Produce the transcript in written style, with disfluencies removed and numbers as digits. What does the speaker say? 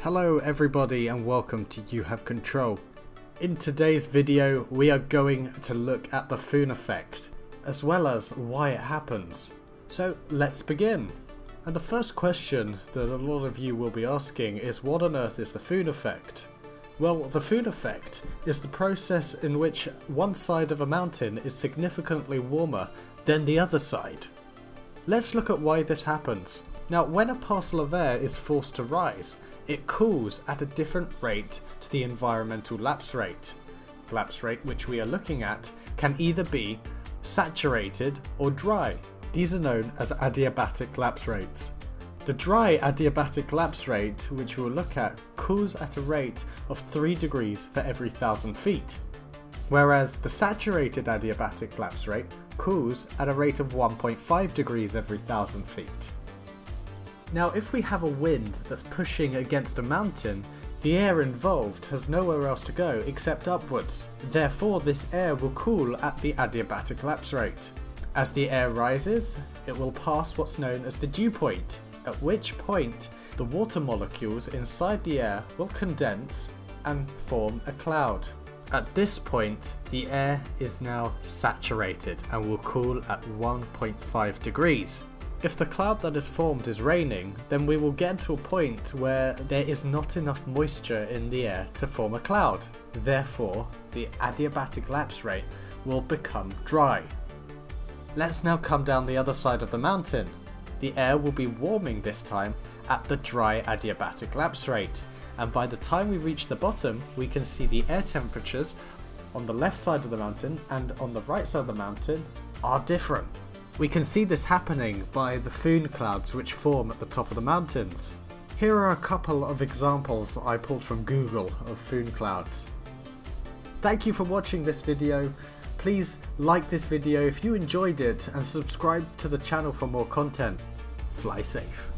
Hello everybody and welcome to You Have Control. In today's video we are going to look at the Foehn effect as well as why it happens. So let's begin. And the first question that a lot of you will be asking is, what on earth is the Foehn effect? Well, the Foehn effect is the process in which one side of a mountain is significantly warmer than the other side. Let's look at why this happens. Now, when a parcel of air is forced to rise, it cools at a different rate to the environmental lapse rate. The lapse rate which we are looking at can either be saturated or dry. These are known as adiabatic lapse rates. The dry adiabatic lapse rate, which we'll look at, cools at a rate of 3 degrees for every 1,000 feet, whereas the saturated adiabatic lapse rate cools at a rate of 1.5 degrees every 1,000 feet. Now, if we have a wind that's pushing against a mountain, the air involved has nowhere else to go except upwards. Therefore, this air will cool at the adiabatic lapse rate. As the air rises, it will pass what's known as the dew point, at which point the water molecules inside the air will condense and form a cloud. At this point, the air is now saturated and will cool at 1.5 degrees. If the cloud that is formed is raining, then we will get to a point where there is not enough moisture in the air to form a cloud. Therefore, the adiabatic lapse rate will become dry. Let's now come down the other side of the mountain. The air will be warming this time at the dry adiabatic lapse rate, and by the time we reach the bottom, we can see the air temperatures on the left side of the mountain and on the right side of the mountain are different. We can see this happening by the Foehn clouds which form at the top of the mountains. Here are a couple of examples I pulled from Google of Foehn clouds. Thank you for watching this video. Please like this video if you enjoyed it and subscribe to the channel for more content. Fly safe.